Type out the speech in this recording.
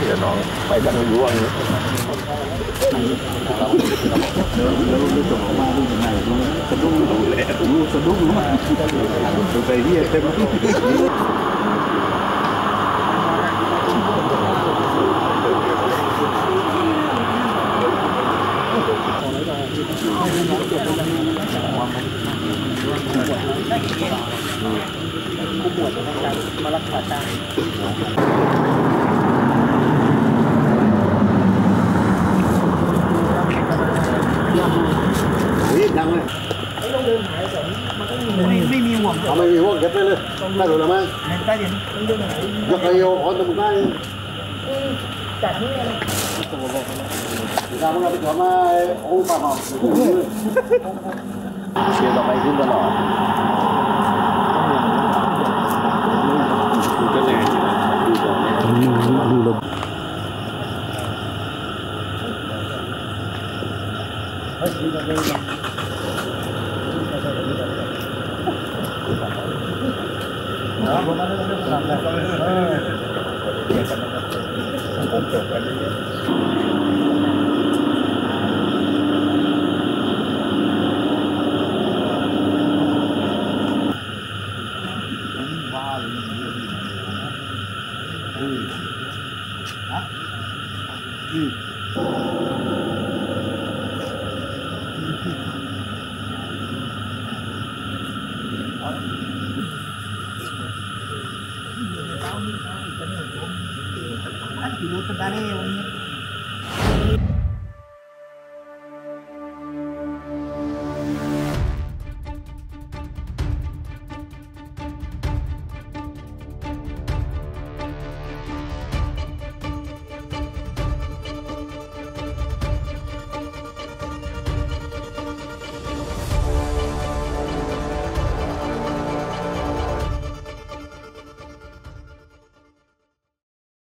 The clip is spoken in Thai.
เดี๋ยวน้องไปดังร่วงลูกจะบอกว่าลูกยังไงสะดุ้งรู้เลยลูกสะดุ้งรู้มาดูไปเรียกเต็มผู้ป่วยจะต้องการมารักษาได้ไม่มีห่วงไม่มีห่วงเก็บไปเลยได้หรือไม่ได้ยินยกไอโอขอตะบุได้จัดนี่เลยตามเราไปขอมาโอ้ป่าหอมเชียร์ต่อไปขึ้นตลอดก็แน่ดูก่อนดูลมGracias.